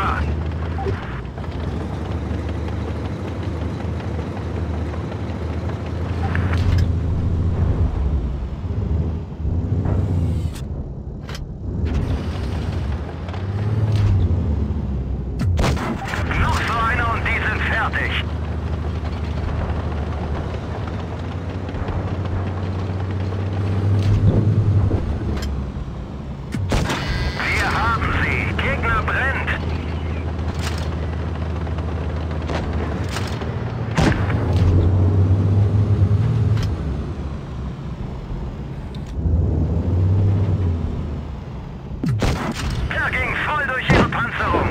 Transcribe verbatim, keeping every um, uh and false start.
Gefahr. Ging voll durch ihre Panzerung.